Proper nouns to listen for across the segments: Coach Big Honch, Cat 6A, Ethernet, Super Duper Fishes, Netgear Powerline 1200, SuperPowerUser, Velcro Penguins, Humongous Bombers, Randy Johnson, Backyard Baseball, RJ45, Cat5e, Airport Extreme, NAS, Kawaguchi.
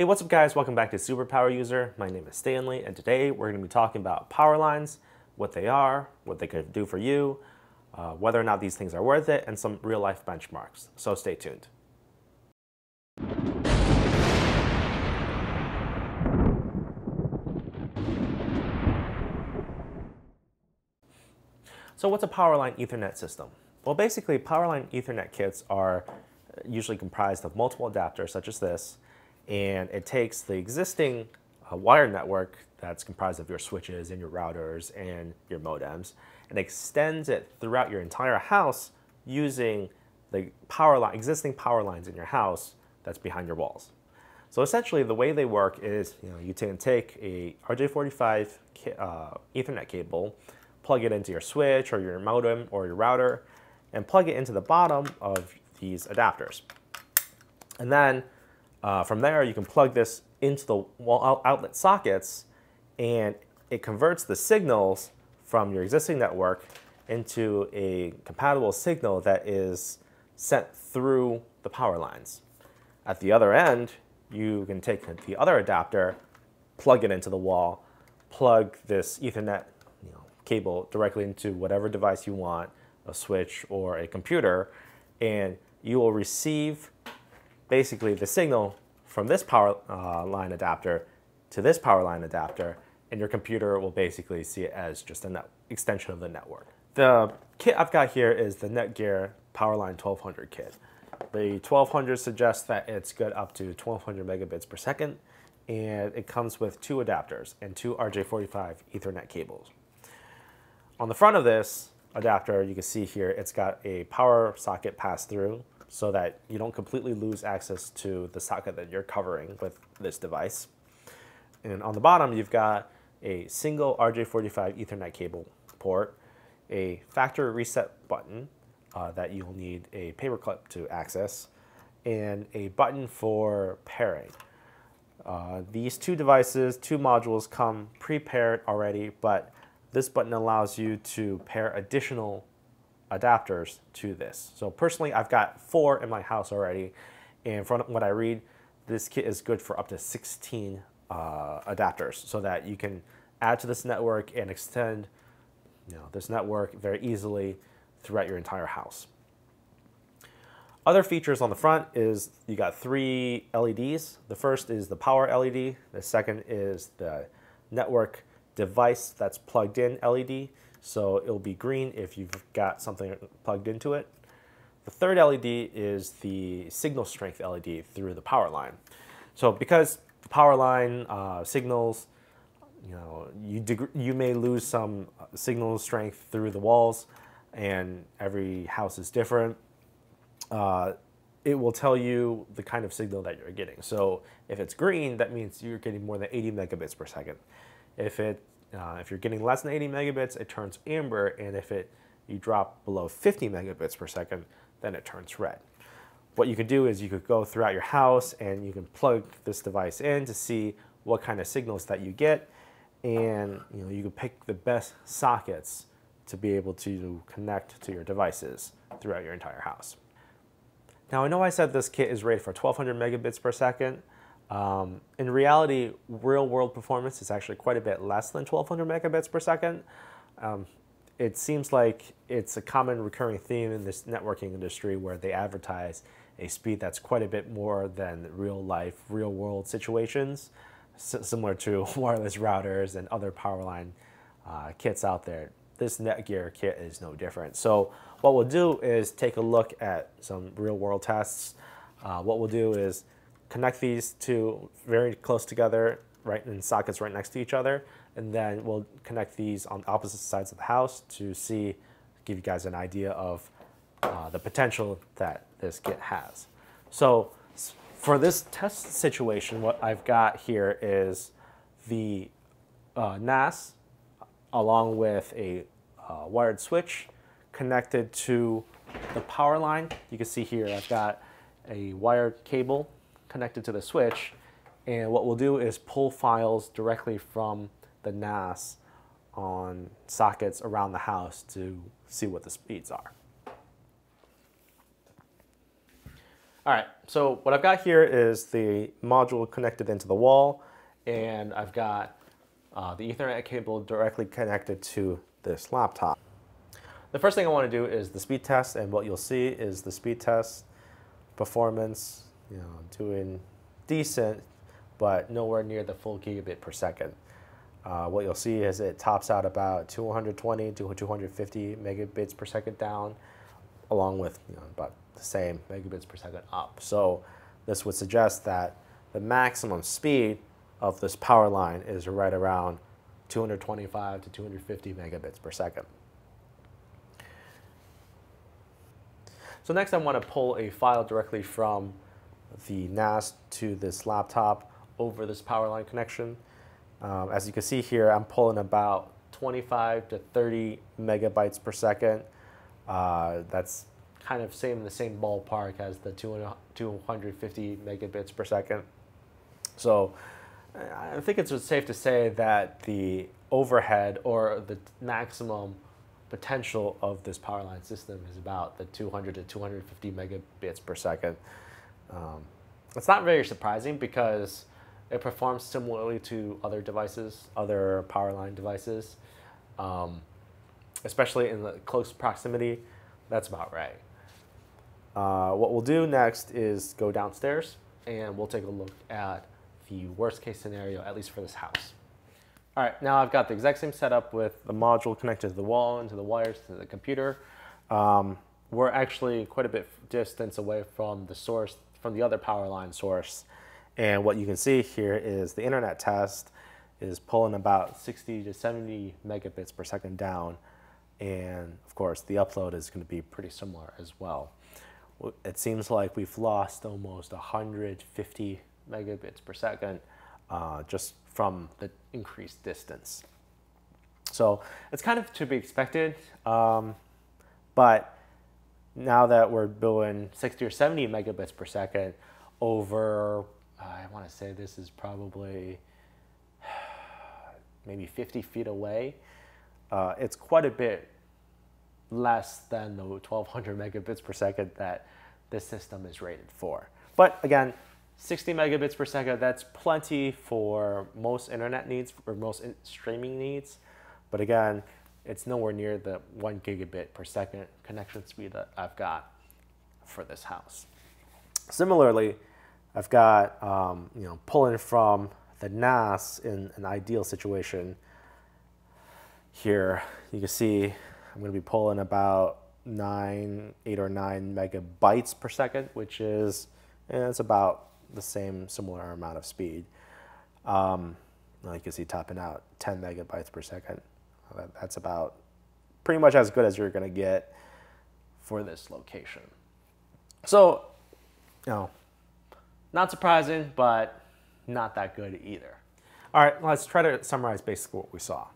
Hey, what's up guys? Welcome back to SuperPowerUser. My name is Stanley, and today we're going to be talking about power lines, what they are, what they could do for you, whether or not these things are worth it, and some real-life benchmarks. So stay tuned. So what's a Powerline Ethernet system? Well, basically, Powerline Ethernet kits are usually comprised of multiple adapters, such as this, and it takes the existing wire network that's comprised of your switches and your routers and your modems, and extends it throughout your entire house using the power line, existing power lines in your house that's behind your walls. So essentially, the way they work is, you can take a RJ45 Ethernet cable, plug it into your switch or your modem or your router, and plug it into the bottom of these adapters. And then from there, you can plug this into the wall outlet sockets, and it converts the signals from your existing network into a compatible signal that is sent through the power lines. At the other end, you can take the other adapter, plug it into the wall, plug this Ethernet cable directly into whatever device you want, a switch or a computer, and you will receive basically the signal from this power line adapter to this power line adapter, and your computer will basically see it as just an extension of the network. The kit I've got here is the Netgear Powerline 1200 kit. The 1200 suggests that it's good up to 1200 megabits per second, and it comes with two adapters and two RJ45 Ethernet cables. On the front of this adapter, you can see here, it's got a power socket pass-through so that you don't completely lose access to the socket that you're covering with this device. And on the bottom, you've got a single RJ45 Ethernet cable port, a factory reset button that you'll need a paperclip to access, and a button for pairing. These two modules come pre-paired already, but this button allows you to pair additional adapters to this. So personally, I've got 4 in my house already, and from what I read, this kit is good for up to 16 adapters, so that you can add to this network and extend this network very easily throughout your entire house. Other features on the front is you got 3 LEDs. The first is the power LED, the second is the network device that's plugged in LED, so it'll be green if you've got something plugged into it. The third LED is the signal strength LED through the power line. So because the power line signals, you may lose some signal strength through the walls, and every house is different. It will tell you the kind of signal that you're getting. So if it's green, that means you're getting more than 80 megabits per second. If you're getting less than 80 megabits, it turns amber, and if you drop below 50 megabits per second, then it turns red. What you could do is you could go throughout your house and you can plug this device in to see what kind of signals that you get, and you can pick the best sockets to be able to connect to your devices throughout your entire house. Now, I know I said this kit is rated for 1200 megabits per second. In reality, real-world performance is actually quite a bit less than 1200 megabits per second. It seems like it's a common recurring theme in this networking industry where they advertise a speed that's quite a bit more than real-life, real-world situations, similar to wireless routers and other Powerline kits out there. This Netgear kit is no different. So what we'll do is take a look at some real-world tests. What we'll do is connect these two very close together, right in sockets right next to each other, and then we'll connect these on opposite sides of the house to give you guys an idea of the potential that this kit has. So for this test situation, what I've got here is the NAS along with a wired switch connected to the power line. You can see here I've got a wired cable connected to the switch, and what we'll do is pull files directly from the NAS on sockets around the house to see what the speeds are. All right, so what I've got here is the module connected into the wall, and I've got the Ethernet cable directly connected to this laptop. The first thing I want to do is the speed test, and what you'll see is the speed test performance, you know, doing decent, but nowhere near the full gigabit per second. What you'll see is it tops out about 220 to 250 megabits per second down, along with, you know, about the same megabits per second up. So this would suggest that the maximum speed of this power line is right around 225 to 250 megabits per second. So next I want to pull a file directly from the NAS to this laptop over this power line connection. As you can see here, I'm pulling about 25 to 30 megabytes per second. That's kind of in the same ballpark as the 250 megabits per second. So I think it's safe to say that the overhead or the maximum potential of this Powerline system is about the 200 to 250 megabits per second. It's not very surprising because it performs similarly to other devices, other Powerline devices, especially in the close proximity. That's about right. What we'll do next is go downstairs and we'll take a look at the worst case scenario, at least for this house. All right, now I've got the exact same setup with the module connected to the wall and to the wires to the computer. We're actually quite a bit distance away from the source, from the other power line source. And what you can see here is the internet test is pulling about 60 to 70 megabits per second down. And of course, the upload is going to be pretty similar as well. It seems like we've lost almost 150 megabits per second just from the increased distance. So it's kind of to be expected, but now that we're doing 60 or 70 megabits per second over, I want to say this is probably maybe 50 feet away, it's quite a bit less than the 1200 megabits per second that this system is rated for. But again, 60 megabits per second, that's plenty for most internet needs or most streaming needs. But again, it's nowhere near the 1 gigabit per second connection speed that I've got for this house. Similarly, I've got pulling from the NAS in an ideal situation. Here you can see I'm going to be pulling about 8 or 9 megabytes per second, which is it's about the similar amount of speed. You can see topping out 10 megabytes per second. That's about pretty much as good as you're going to get for this location. So, you know, not surprising, but not that good either. All right, let's try to summarize basically what we saw.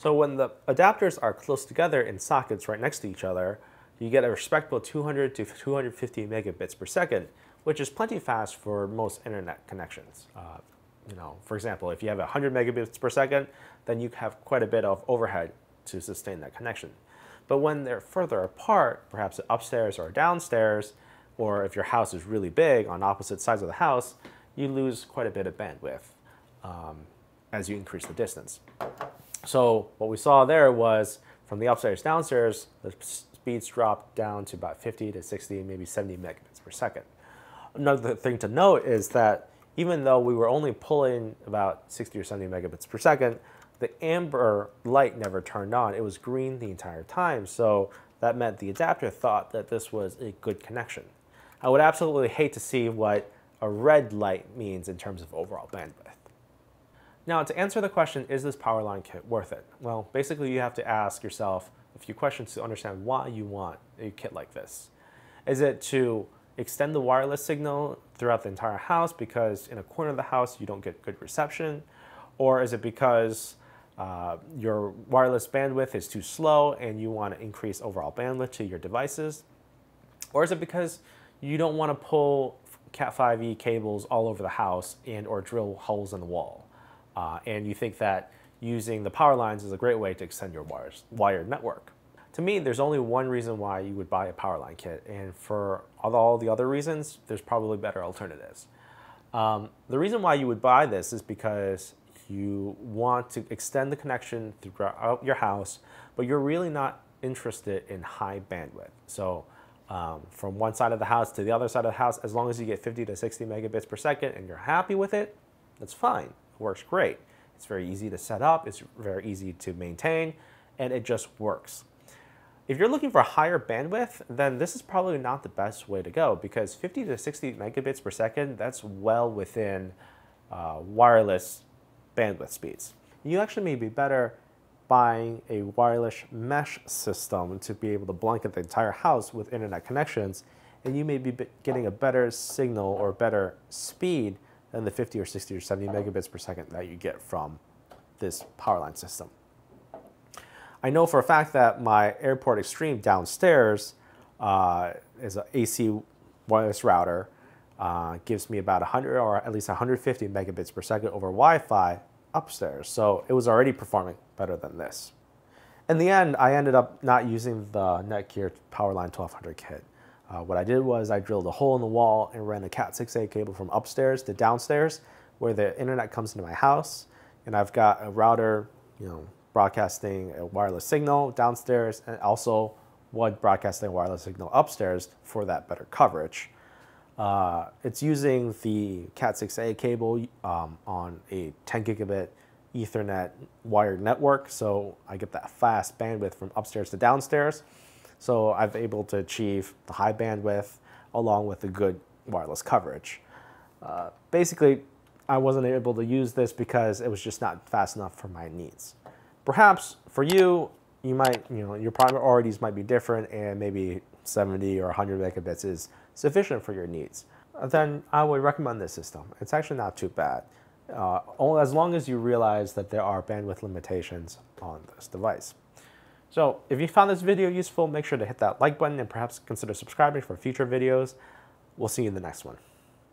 So when the adapters are close together in sockets right next to each other, you get a respectable 200 to 250 megabits per second, which is plenty fast for most internet connections. For example, if you have 100 megabits per second, then you have quite a bit of overhead to sustain that connection. But when they're further apart, perhaps upstairs or downstairs, or if your house is really big on opposite sides of the house, you lose quite a bit of bandwidth as you increase the distance. So what we saw there was from the upstairs downstairs, the speeds dropped down to about 50 to 60, maybe 70 megabits per second. Another thing to note is that even though we were only pulling about 60 or 70 megabits per second, the amber light never turned on. It was green the entire time. So that meant the adapter thought that this was a good connection. I would absolutely hate to see what a red light means in terms of overall bandwidth. Now, to answer the question, is this Powerline kit worth it? Well, basically you have to ask yourself a few questions to understand why you want a kit like this. Is it to extend the wireless signal throughout the entire house because in a corner of the house you don't get good reception? Or is it because your wireless bandwidth is too slow and you want to increase overall bandwidth to your devices? Or is it because you don't want to pull Cat5e cables all over the house and or drill holes in the wall? And you think that using the power lines is a great way to extend your wired network. to me, there's only one reason why you would buy a Powerline kit, and for all the other reasons, there's probably better alternatives. The reason why you would buy this is because you want to extend the connection throughout your house, but you're really not interested in high bandwidth. So from one side of the house to the other side of the house, as long as you get 50 to 60 megabits per second and you're happy with it, that's fine. It works great. It's very easy to set up. It's very easy to maintain, and it just works. If you're looking for higher bandwidth, then this is probably not the best way to go, because 50 to 60 megabits per second, that's well within wireless bandwidth speeds. You actually may be better buying a wireless mesh system to be able to blanket the entire house with internet connections, and you may be getting a better signal or better speed than the 50 or 60 or 70 megabits per second that you get from this Powerline system. I know for a fact that my Airport Extreme downstairs is an AC wireless router, gives me about 100 or at least 150 megabits per second over Wi-Fi upstairs. So it was already performing better than this. In the end, I ended up not using the Netgear Powerline 1200 kit. What I did was I drilled a hole in the wall and ran a Cat 6A cable from upstairs to downstairs where the internet comes into my house, and I've got a router, broadcasting a wireless signal downstairs, and also one broadcasting a wireless signal upstairs for that better coverage. It's using the Cat 6A cable on a 10 gigabit Ethernet wired network, so I get that fast bandwidth from upstairs to downstairs. So I've been able to achieve the high bandwidth along with the good wireless coverage. Basically, I wasn't able to use this because it was just not fast enough for my needs. Perhaps for you, you might, your priorities might be different, and maybe 70 or 100 megabits is sufficient for your needs. Then I would recommend this system. It's actually not too bad, as long as you realize that there are bandwidth limitations on this device. So if you found this video useful, make sure to hit that like button and perhaps consider subscribing for future videos. We'll see you in the next one.